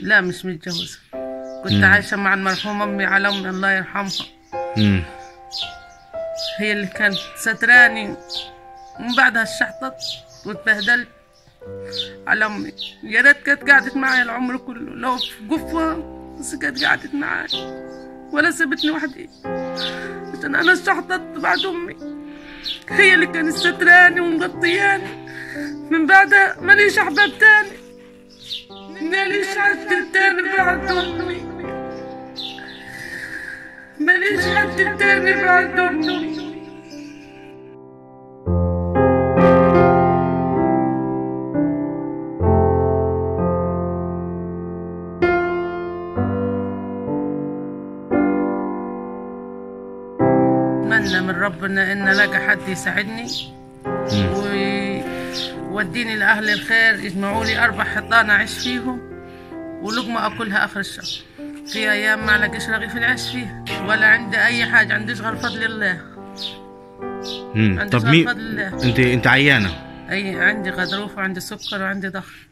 لا مش متجوزة، كنت عايشة مع المرحومة أمي على أمي الله يرحمها. هي اللي كانت ستراني، ومن بعدها اتشحطت واتبهدلت على أمي. يا ريت كانت قعدت معايا العمر كله، لو في جفة بس كانت قعدت معايا ولا سابتني وحدي، عشان أنا اتشحطت بعد أمي. هي اللي كانت ستراني ومغطياني، من بعدها ماليش أحباب تاني، ماليش حد تاني بعد أمي، ماليش حد تاني بعد أمي. أتمنى من ربنا إن ألاقي حد يساعدني وديني لأهل الخير، يجمعوا لي 4 حيطان أعيش فيهم ولقمة أكلها آخر الشهر. في أيام ما ألاقيش رغيف العيش فيها ولا عندي أي حاجة، عنديش غير فضل الله. عنديش غير فضل الله. أنت عيانة؟ أي، عندي غضروف وعندي سكر وعندي ضغط.